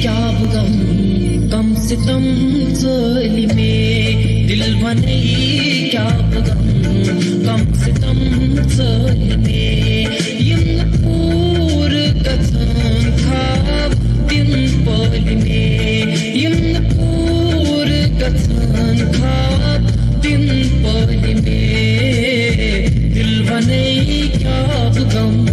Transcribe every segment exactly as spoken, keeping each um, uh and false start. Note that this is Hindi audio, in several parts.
क्या बुगम कम सितम ज़ालिमे दिल बने क्या बुगम कम सितम ज़ालिमे यमनपुर कथन खाब दिन पालिमे यमनपुर कथन खाब दिन पालिमे दिल बने क्या बुगम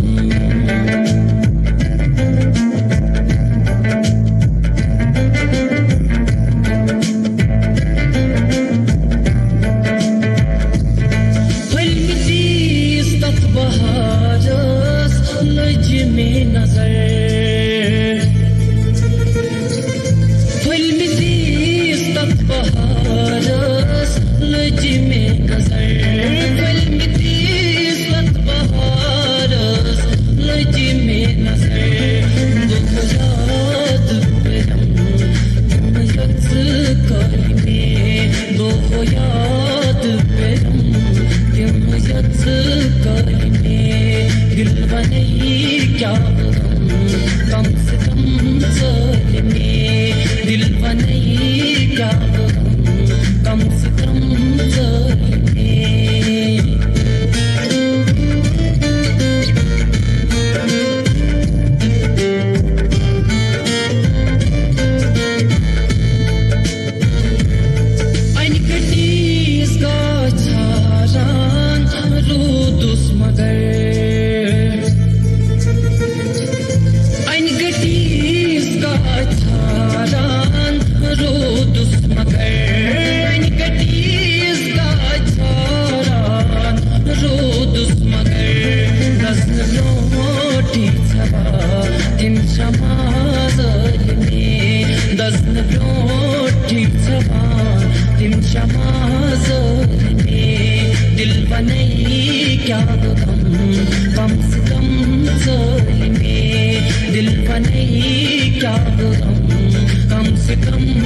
Come